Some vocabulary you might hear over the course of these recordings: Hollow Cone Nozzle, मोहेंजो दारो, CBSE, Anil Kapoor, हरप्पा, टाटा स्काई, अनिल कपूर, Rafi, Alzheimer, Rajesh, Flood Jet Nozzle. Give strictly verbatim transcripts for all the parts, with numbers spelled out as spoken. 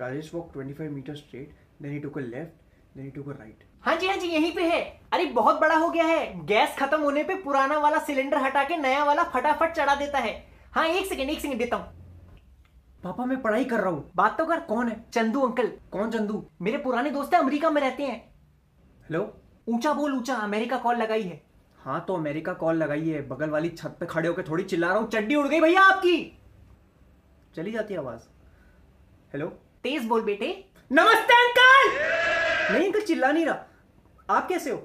Rajesh walked twenty-five meters straight, then he took a left, then he took a right. हाँ जी हाँ जी यहीं पे है। अरे बहुत बड़ा हो गया है। गैस खत्म होने पे पुराना वाला सिलेंडर हटा के नया वाला फटाफट चढ़ा देता है। हाँ एक सेकंड एक सेकंड देता हूँ। पापा मैं पढ़ाई कर रहा हूँ। बात तो कर। कौन है? चंदू अंकल। कौन चंदू? मेरे पुराने दोस्त है, अमेरिका में रहते हैं। हेलो। ऊंचा बोल ऊंचा, अमेरिका कॉल लगाई है। हाँ तो अमेरिका कॉल लगाई है, बगल वाली छत पे खड़े होकर थोड़ी चिल्ला रहा हूँ। चड्डी उड़ गई भैया आपकी। चली जाती है आवाज। हेलो। तेज बोल बेटे। नमस्ते अंकल। नहीं अंकल चिल्ला नहीं रहा। आप कैसे हो?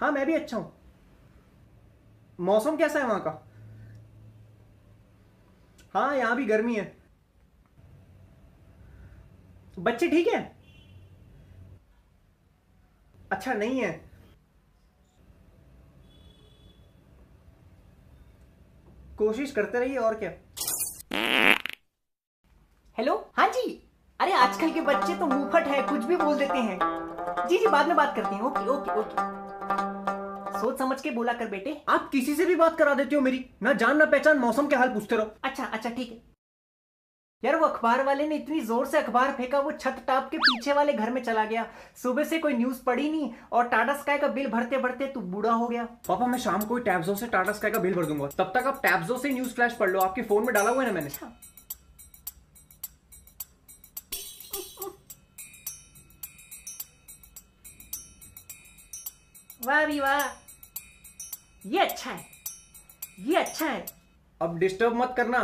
हाँ मैं भी अच्छा हूं। मौसम कैसा है वहां का? हाँ यहां भी गर्मी है। बच्चे ठीक है? अच्छा नहीं है। कोशिश करते रहिए और क्या। हेलो। हाँ जी। अरे आजकल के बच्चे तो मुंहफट है, कुछ भी बोल देते हैं। जी जी बाद में बात करते हैं। Okay okay okay. सोच समझ के बोला कर बेटे। आप किसी से भी बात करा देते हो मेरी, ना जान ना पहचान, मौसम के हाल पूछते रहो। अच्छा अच्छा ठीक है। यार वो अखबार वाले ने इतनी जोर से अखबार फेंका, वो छत टाप के पीछे वाले घर में चला गया। सुबह से कोई न्यूज पड़ी नहीं और टाटा स्काई का बिल भरते भरते तू बूढ़ा हो गया। पापा मैं शाम को टैब्जो से टाटा स्काई का बिल भर दूंगा। तब तक आप टैब्जो से न्यूज फ्लैश पढ़ लो, आपके फोन में डाला हुआ है ना मैंने। वाह भी वाह, ये अच्छा है, ये अच्छा है। अब डिस्टर्ब मत करना,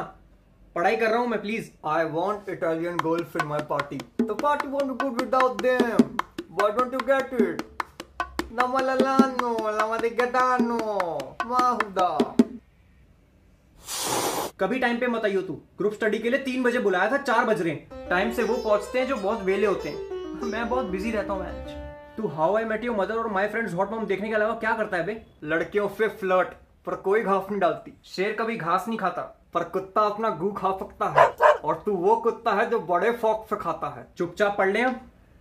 पढ़ाई कर रहा हूँ मैं। Please. I want Italian girls in my party. The party want to go without them. Why don't you get it? नमलालानो लमदे गटानो वाहुदा। कभी टाइम पे मत आइयो तू। ग्रुप स्टडी के लिए तीन बजे बुलाया था, चार बज रहे हैं। टाइम से वो पहुंचते हैं जो बहुत वेले होते हैं। मैं बहुत बिजी रहता हूँ। मैच तू how I met your mother और माय फ्रेंड्स हॉट मॉम देखने के अलावा क्या करता है बे? लड़कियों से फ्लर्ट, पर कोई घास नहीं डालती। शेर कभी घास नहीं खाता, पर कुत्ता अपना गू खा सकता है। और तू वो कुत्ता है जो बड़े फॉक्स से खाता है। चुपचाप पढ़ ले। हम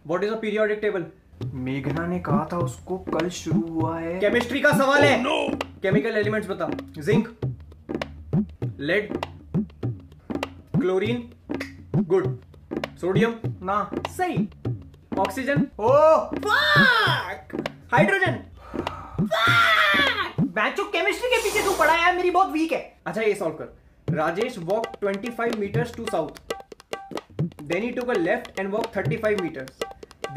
what is a periodic table? मेघना ने कहा था उसको, कल शुरू हुआ है। केमिस्ट्री का सवाल है। नो केमिकल एलिमेंट्स बता। Zinc, lead, chlorine. Good. Sodium. ना सही। ऑक्सीजन। Oh fuck. हाइड्रोजन। बैचो केमिस्ट्री के पीछे तू पड़ा है, मेरी बहुत वीक है। अच्छा ये सॉल्व कर। Rajesh walk twenty-five meters to south, then he took a left and walked thirty-five meters,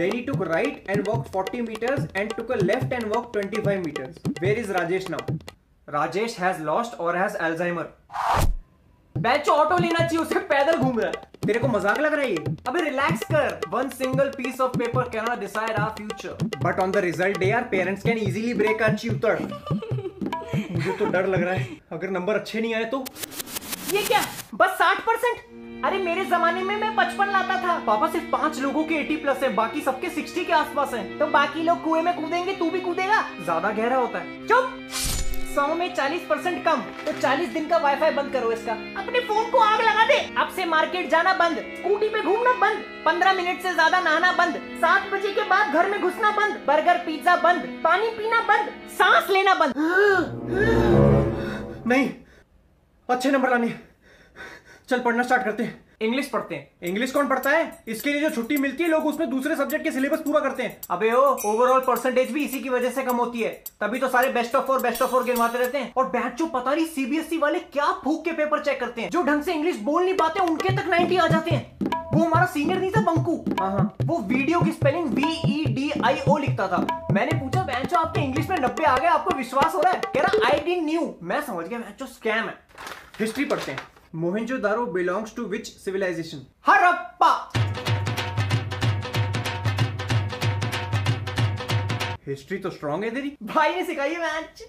then he took right and walked forty meters and took a left and walked twenty-five meters. Where is Rajesh now? Rajesh has lost or has Alzheimer. बैचो auto लेना चाहिए उसे, पैदल घूम रहा है। तेरे को मजाक लग रहा है ये? अबे रिलैक्स कर। One single piece of paper can not decide our future, but on the result day our parents can easily break our tutor. मुझे तो डर लग रहा है, अगर नंबर अच्छे नहीं आए तो। ये क्या बस साठ परसेंट? अरे मेरे जमाने में मैं पचपन लाता था। पापा सिर्फ पांच लोगों के अस्सी प्लस है, बाकी सबके साठ के आसपास है। तो बाकी लोग कुएं में कूदेंगे, तू भी कूदेगा। ज्यादा गहरा होता है। चुप। सौ में चालीस परसेंट कम तो चालीस दिन का वाईफाई बंद करो इसका। अपने फोन को आग लगा दे। अब से मार्केट जाना बंद, स्कूटी पे घूमना बंद, पंद्रह मिनट से ज्यादा नहाना बंद, सात बजे के बाद घर में घुसना बंद, बर्गर पिज्जा बंद, पानी पीना बंद, सांस लेना बंद। नहीं अच्छे नंबर लाने। चल पढ़ना स्टार्ट करते हैं। इंग्लिश पढ़ते हैं। इंग्लिश कौन पढ़ता है? इसके लिए जो छुट्टी मिलती है लोग उसमें दूसरे सब्जेक्ट के सिलेबस पूरा करते हैं। अबे ओ, ओवरऑल परसेंटेज भी इसी की वजह से कम होती है, तभी तो सारे best of four best of four गिनवाते रहते हैं। और बैचो पता नहीं सीबीएसई वाले क्या फूक के पेपर चेक करते हैं। जो ढंग से इंग्लिश बोल नहीं पाते उनके तक नाइन्टी आ जाते हैं। वो हमारा सीनियर नहीं था बंकू, वो वीडियो की spelling V E D I O लिखता था। मैंने पूछा बैचो आपके इंग्लिश में नब्बे आ गए, आपको विश्वास हो रहा है? कह रहा आई डिडंट न्यू। मैं समझ गया बैचो स्कैम है। हिस्ट्री पढ़ते हैं। मोहेंजो दारो belongs to which civilisation? हरप्पा। History तो स्ट्रॉन्ग है तेरी, भाई ने सिखाई है। मैच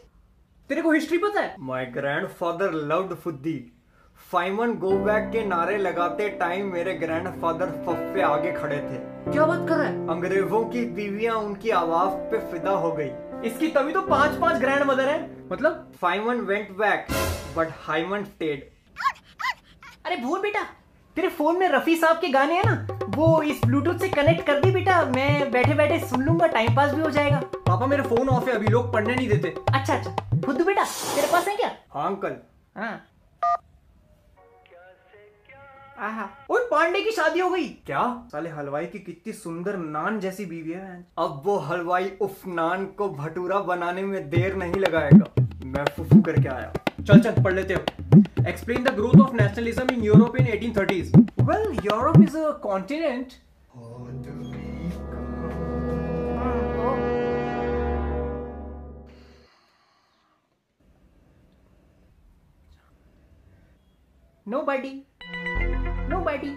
तेरे को हिस्ट्री पता है? माय ग्रैंडफादर लव्ड फुद्दी। फाइमन गो बैक के नारे लगाते टाइम मेरे ग्रैंडफादर फफ्फे आगे खड़े थे। क्या बात कर रहा है? अंग्रेजों की बीवियां उनकी आवाज पे फिदा हो गई। इसकी तभी तो पांच पांच ग्रैंड मदर है। मतलब Feynman went back but hymen stayed. अरे भूल बेटा, तेरे फोन में रफी साहब के गाने हैं ना, वो इस ब्लूटूथ से कनेक्ट कर दी बेटा, मैं बैठे बैठे सुन लूंगा, टाइम पास भी हो जाएगा। पापा मेरा फोन ऑफ है, अभी लोग पढ़ने नहीं देते। अच्छा अच्छा खुद बेटा तेरे पास है क्या? हाँ अंकल। हाँ और पांडे की शादी हो गई क्या? साले हलवाई की कितनी सुंदर नान जैसी बीवी है। अब वो हलवाई उफ नान को भटूरा बनाने में देर नहीं लगाएगा। मैं फुफू करके आया। चल चल पढ़ लेते हो। Explain the growth of nationalism in Europe in eighteen thirties. Well Europe is a continent. Nobody, nobody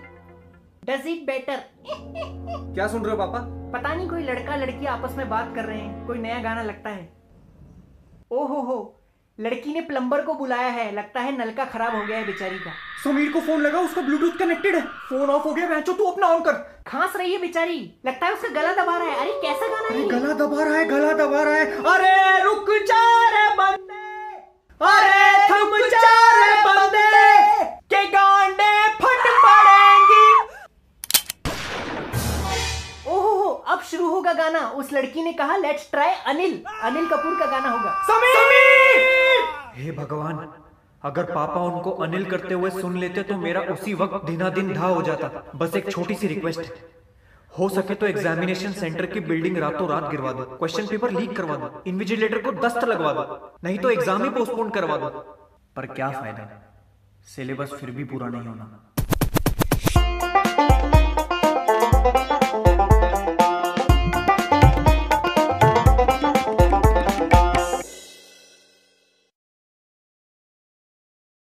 does it better. क्या सुन रहे हो पापा? पता नहीं कोई लड़का लड़की आपस में बात कर रहे हैं। कोई नया गाना लगता है। ओहो हो, लड़की ने प्लम्बर को बुलाया है। लगता है नलका खराब हो गया है बेचारी का। समीर को फोन लगा, उसका ब्लूटूथ कनेक्टेड है। फोन ऑफ हो गया, बहनचोद तू अपना ऑन कर। खांस रही है बेचारी, लगता है उसका गला दबा रहा है। अरे कैसा गाना है? गला दबा रहा है, गला दबा रहा है। अरे रुक जा रे बंदे, अरे थम जा रे बंदे के गांडे फट पड़ेंगी। ओहो, अब शुरू होगा गाना। उस लड़की ने कहा लेट्स ट्राई अनिल, अनिल कपूर का गाना होगा। समीर, समीर! हे भगवान, अगर पापा उनको अनिल करते हुए सुन लेते तो मेरा उसी वक्त दिना दिन धा हो जाता। बस एक छोटी सी रिक्वेस्ट है, हो सके तो एग्जामिनेशन सेंटर की बिल्डिंग रातों रात गिरवा दो, क्वेश्चन पेपर लीक करवा दो, इन्विजिलेटर को दस्त लगवा दो, नहीं तो एग्जाम ही पोस्टपोन करवा दो। पर क्या फायदा, सिलेबस फिर भी पूरा नहीं होना।